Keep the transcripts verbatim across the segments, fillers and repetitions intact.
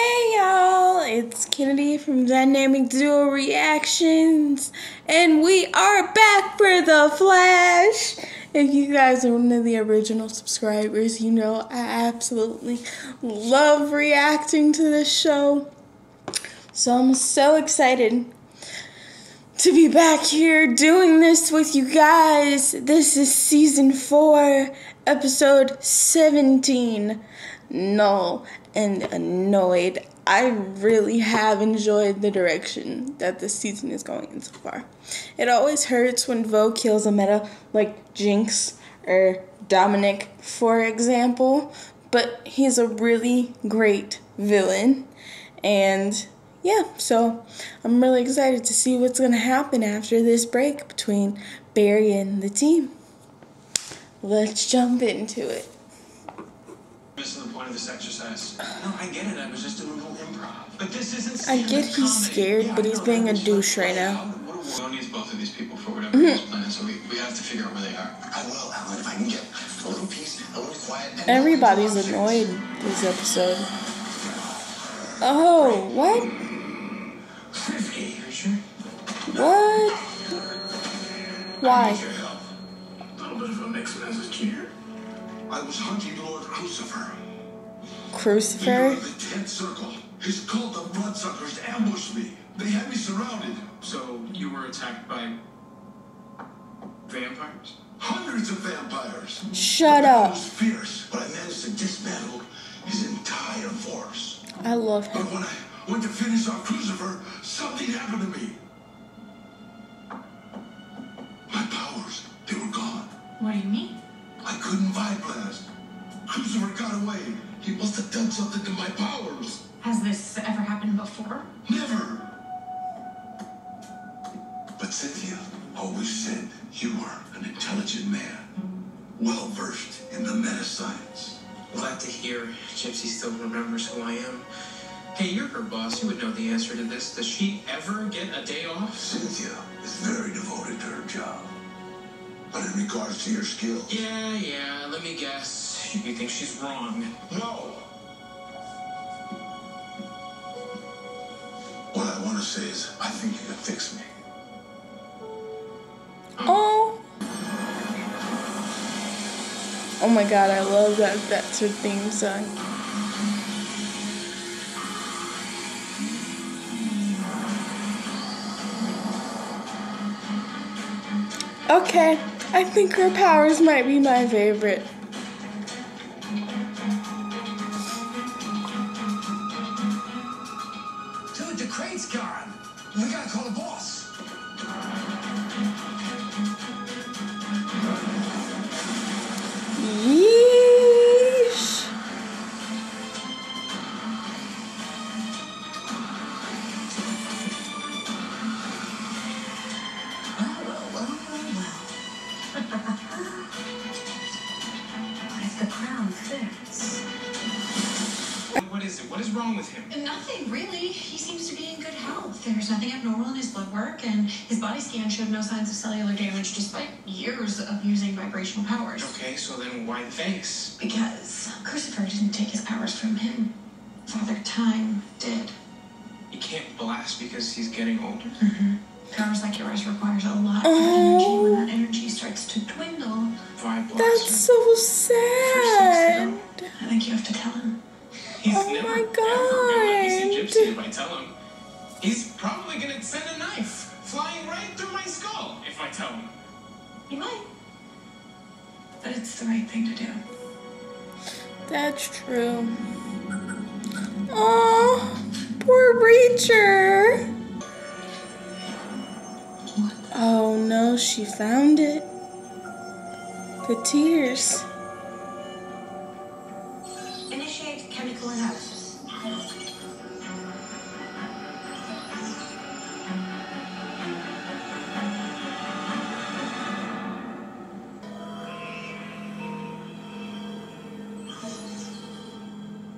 Hey y'all, it's Kennedy from Dynamic Duo Reactions, and we are back for The Flash! If you guys are one of the original subscribers, you know I absolutely love reacting to this show. So I'm so excited to be back here doing this with you guys. This is Season four, Episode seventeen, Null and Annoyed. I really have enjoyed the direction that this season is going in so far. It always hurts when DeVoe kills a meta like Jinx or Dominic, for example, but he's a really great villain, and yeah, so I'm really excited to see what's going to happen after this break between Barry and the team. Let's jump into it. Missing the point of this exercise. No, I get it. I was just a little improv. But this isn't. I get he's scared, yeah, but he's no, being no, a douche right now. We'll need both of these people for whatever his plan is, so we, we have to figure out where they are. I will, Alan, if I can get a little peace, a little quiet. And everybody's annoyed this episode. Oh, what? What? Why? I was hunting Lord Crucifer. Crucifer? The tenth circle. His cult of bloodsuckers ambushed me. They had me surrounded. So you were attacked by vampires? Hundreds of vampires. Shut the up. Was fierce, but I managed to dismantle his entire force. I love him. But when I went to finish off Crucifer, something happened to me. My powers, they were gone. What do you mean? I couldn't vibe blast. Crucifer got away. He must have done something to my powers. Has this ever happened before? Never. But Cynthia always said you are an intelligent man, well versed in the meta science. Glad to hear Gypsy still remembers who I am. Hey, you're her boss. You would know the answer to this. Does she ever get a day off? Cynthia is very devoted to her job. But in regards to your skills... Yeah, yeah, let me guess. You think she's wrong? No! What I want to say is, I think you can fix me. Oh! Oh my god, I love that. That's her theme song. Okay. I think her powers might be my favorite. Dude, the crate's gone. We gotta call the boss. Yeesh. Oh, well, well, well, well. What if the crown fits? What is it? What is wrong with him? Nothing, really. He seems to be in good health. There's nothing abnormal in his blood work, and his body scan showed no signs of cellular damage despite years of using vibrational powers. Okay, so then why the thanks? Because Crucifer didn't take his powers from him. Father Time did. You can't blast because he's getting older? Mm-hmm. Powers like yours requires a lot of energy. When that energy starts to dwindle, that's so sad. I think you have to tell him. He's oh never, my god! He's a gypsy. If I tell him, he's probably gonna send a knife flying right through my skull. If I tell him, he might. But it's the right thing to do. That's true. Oh, poor Reacher. Oh no, she found it. The tears. Initiate chemical analysis.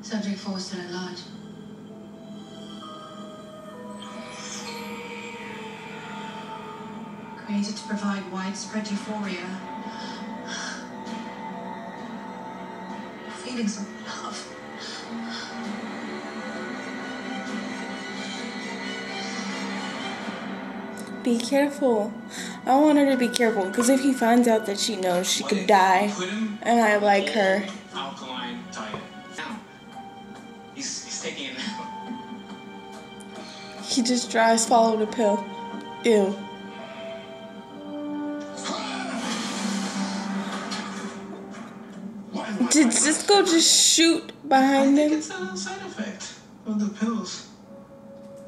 Subject four still at large. Created to provide widespread euphoria. Feelings of love. Be careful. I want her to be careful, because if he finds out that she knows, she could die. And I like her. Alkaline diet. He's, he's taking it now. He just dry swallowed a pill. Ew. Did Cisco just shoot behind him? I think it's a side effect of the pills.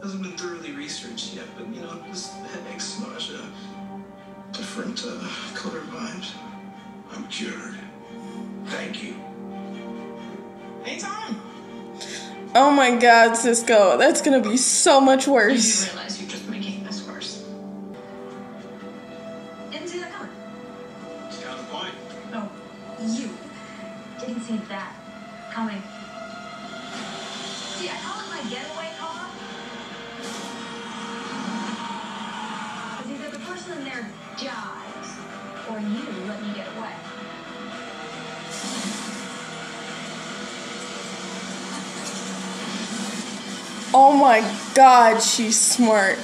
Hasn't been thoroughly researched yet, but you know, just headaches, nausea, different uh, color vibes. I'm cured. Thank you. Anytime. Oh my God, Cisco, that's gonna be so much worse. I didn't realize you're just making this worse. Didn't see that coming. She's got a point. Oh, you didn't see that coming. See, I call it my getaway car. In their jobs, or you let me get away. Oh my God, she's smart.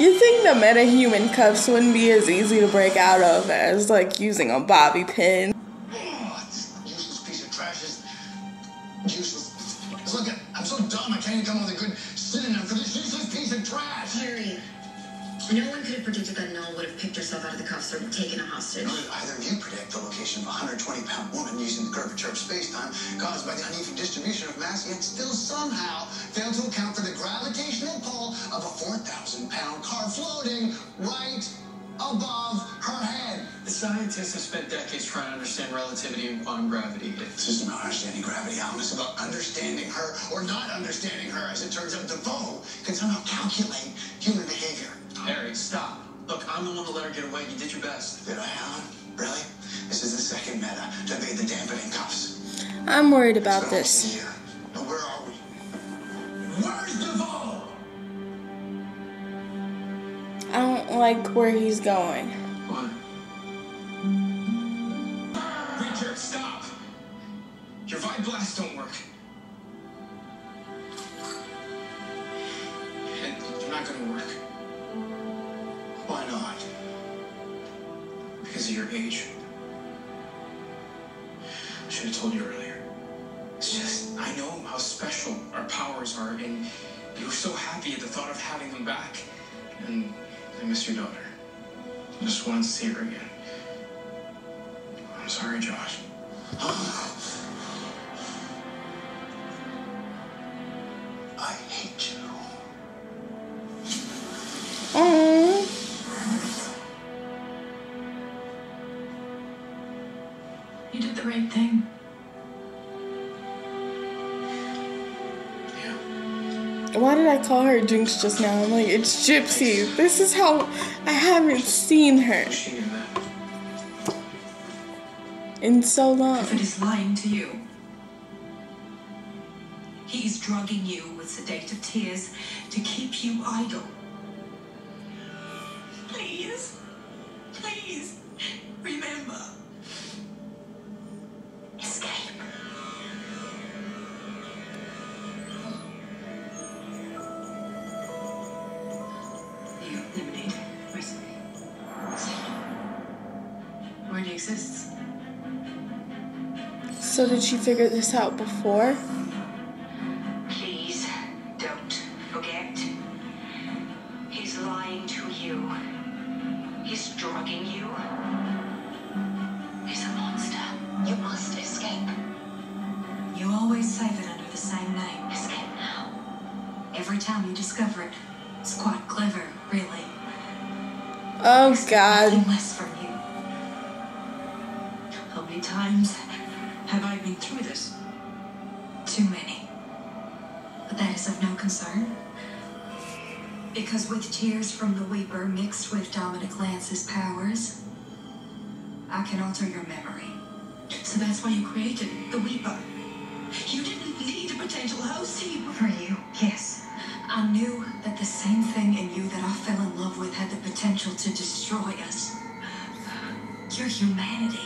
You think the metahuman cuffs wouldn't be as easy to break out of as like using a bobby pin? Oh, this useless piece of trash is useless. Look, I'm so dumb I can't even come up with a good synonym for this useless piece of trash. Harry, no one could have predicted that Null would have picked herself out of the cuffs or taken a hostage. Nor did either of you predict the location of a one hundred twenty pound woman using the curvature of space-time caused by the uneven distribution of mass, yet still somehow failed to account for the gravitational pull of a four thousand pound car floating right above her head. The scientists have spent decades trying to understand relativity and quantum gravity. This isn't about understanding gravity, Alan. It's about understanding her or not understanding her. As it turns out, DeVoe can somehow calculate human behavior. Harry, stop. Look, I'm the one that let her get away. You did your best. Did I, Alan? Really? This is the second meta to evade the dampening cuffs. I'm worried about this. Here. But where are we? Where's DeVoe? I don't like where he's going. What? Richard, stop! Your Vibe blasts don't work. And they're not gonna work. Why not? Because of your age. I should have told you earlier. It's just, I know how special our powers are, and you were so happy at the thought of having them back. And I miss your daughter. I just want to see her again. I'm sorry, Josh. I hate you. You did the right thing. Yeah. Why did I call her Jinx just now? I'm like, it's Gypsy. This is how I haven't seen her in so long. Clifford is lying to you. He's drugging you with sedative tears to keep you idle. Please, please, remember. Exists. So did she figure this out before? Please don't forget. He's lying to you. He's drugging you. He's a monster. You must escape. You always save it under the same name. Escape now. Every time you discover it, it's quite clever, really. Oh God. Nothing less for you. How many times have I been through this? Too many. But that is of no concern. Because with tears from the Weeper mixed with Dominic Lance's powers, I can alter your memory. So that's why you created the Weeper. You didn't need a potential house team for you. Yes, I knew that the same thing in you that I fell in love with had the potential to destroy us. Your humanity.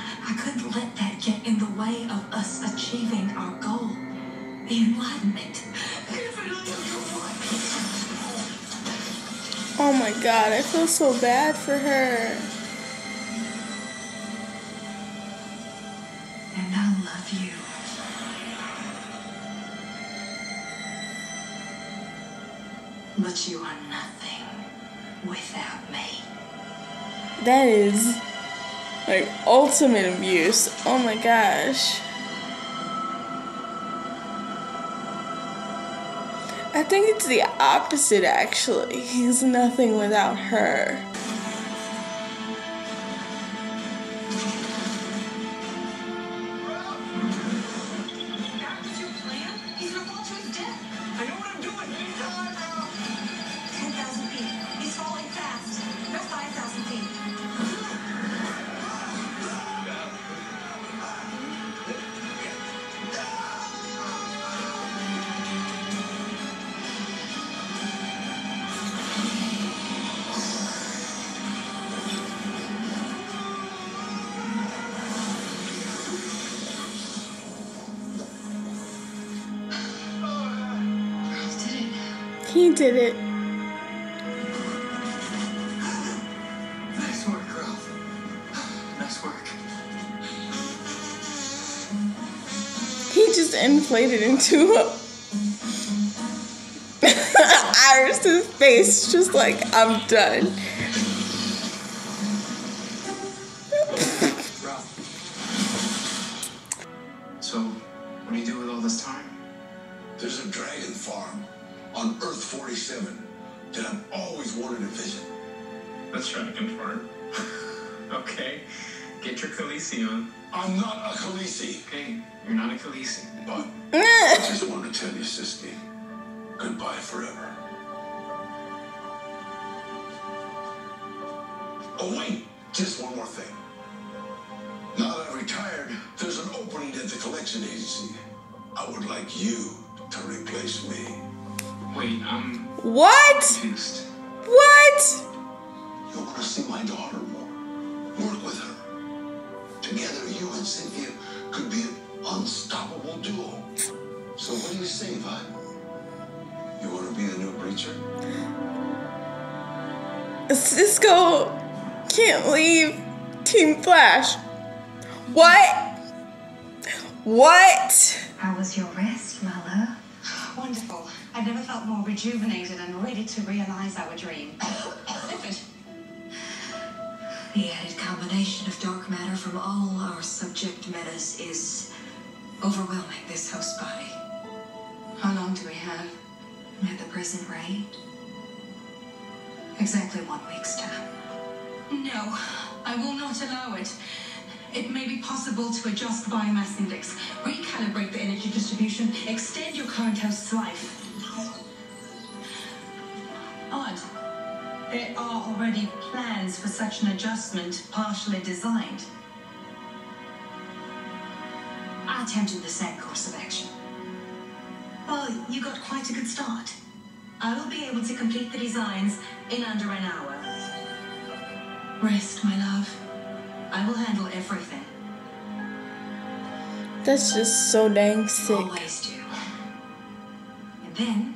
I couldn't let that get in the way of us achieving our goal, the Enlightenment. Oh my God, I feel so bad for her. And I love you. But you are nothing without me. That is like ultimate abuse. Oh my gosh. I think it's the opposite, actually. He's nothing without her. He did it. Nice work, Ralph. Nice work. He just inflated into a Iris's face, just like, I'm done. Ralph. So, what do you do with all this time? There's a dragon farm on Earth forty-seven, that I've always wanted to visit. Let's try to confirm. Okay, get your Khaleesi on. I'm not a Khaleesi. Okay, you're not a Khaleesi. But I just want to tell you, Cynthia, goodbye forever. Oh wait, just one more thing. Now that I'm retired, there's an opening at the collection agency. I would like you to replace me. Wait, I'm what? Confused. What? You want to see my daughter more? Work with her. Together, you and Cynthia could be an unstoppable duo. So what do you say, Vibe? You want to be the new preacher? Cisco can't leave Team Flash. What? What? How was your rest, my love? Wonderful. I never felt more rejuvenated and ready to realize our dream. The added combination of dark matter from all our subject metas is overwhelming this host body. How long do we have? At the present rate? Exactly one week's time. No, I will not allow it. It may be possible to adjust biomass index, recalibrate the energy distribution, extend your current host's life. Odd. There are already plans for such an adjustment, partially designed. I attempted the same course of action. Well, you got quite a good start. I will be able to complete the designs in under an hour. Rest, my love. I will handle everything. That's just so dang sick. Always do. And then,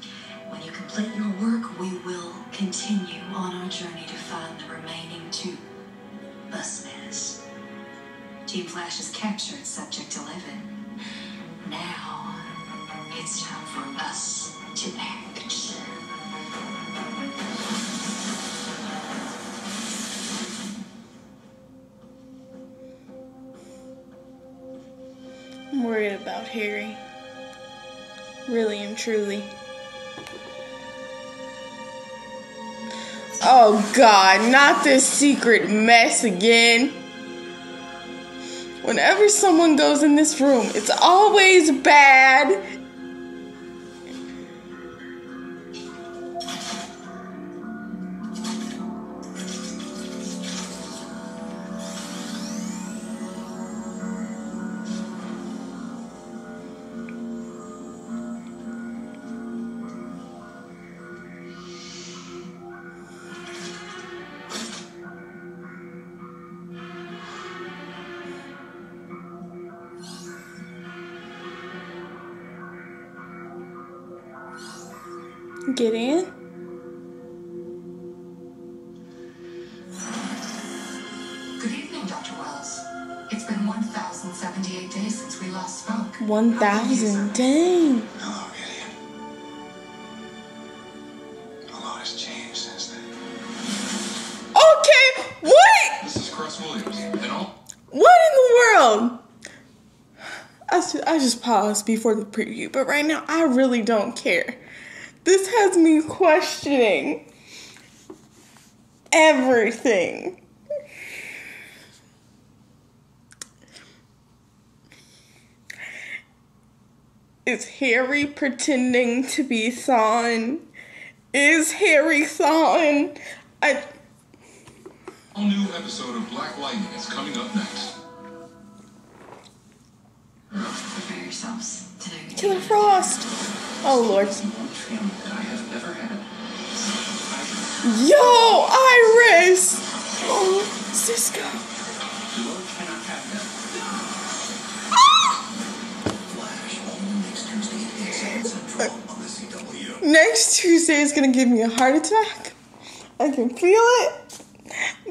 when you complete your work, we will continue on our journey to find the remaining two bus mass. Team Flash has captured Subject eleven. Now, it's time for us to act. I'm worried about Harry. Really and truly. Oh God, not this secret mess again. Whenever someone goes in this room, it's always bad. Gideon? Good evening, Doctor Wells. It's been one thousand seventy-eight days since we last spoke. one thousand? Dang! Hello, Gideon. A lot has changed since then. Okay! What? This is Cross Williams, you know? What in the world? I just, I just paused before the preview, but right now I really don't care. This has me questioning everything. Is Harry pretending to be Thawne? Is Harry Thawne? I... A new episode of Black Lightning is coming up next. Prepare yourselves. Today to the frost. Oh Lord. Yo, Iris. Oh, Cisco. Ah! Next Tuesday is gonna give me a heart attack. I can feel it.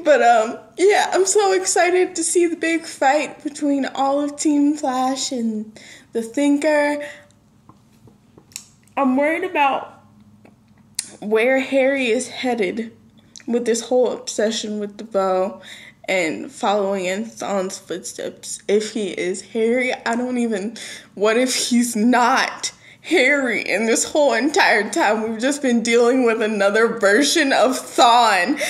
But, um, yeah, I'm so excited to see the big fight between all of Team Flash and the Thinker. I'm worried about where Harry is headed with this whole obsession with DeVoe and following in Thawne's footsteps. If he is Harry, I don't even... What if he's not Harry, and this whole entire time we've just been dealing with another version of Thawne?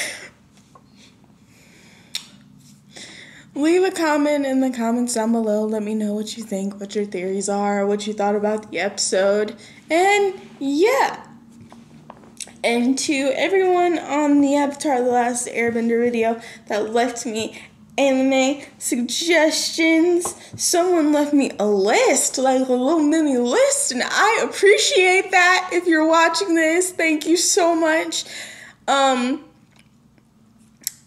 Leave a comment in the comments down below. Let me know what you think, what your theories are, what you thought about the episode. And yeah. And to everyone on the Avatar The Last Airbender video that left me anime suggestions. Someone left me a list, like a little mini list. And I appreciate that. If you're watching this, thank you so much. Um,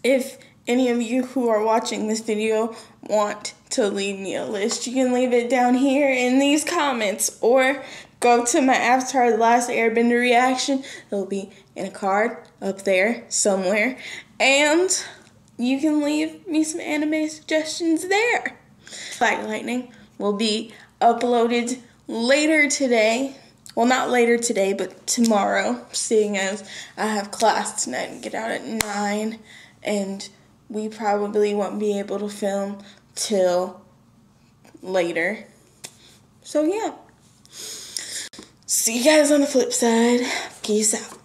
if... Any of you who are watching this video want to leave me a list, you can leave it down here in these comments, or go to my Avatar The Last Airbender reaction. It'll be in a card up there somewhere, and you can leave me some anime suggestions there. Black Lightning will be uploaded later today. Well, not later today, but tomorrow, seeing as I have class tonight and get out at nine, and we probably won't be able to film till later. So, yeah. See you guys on the flip side. Peace out.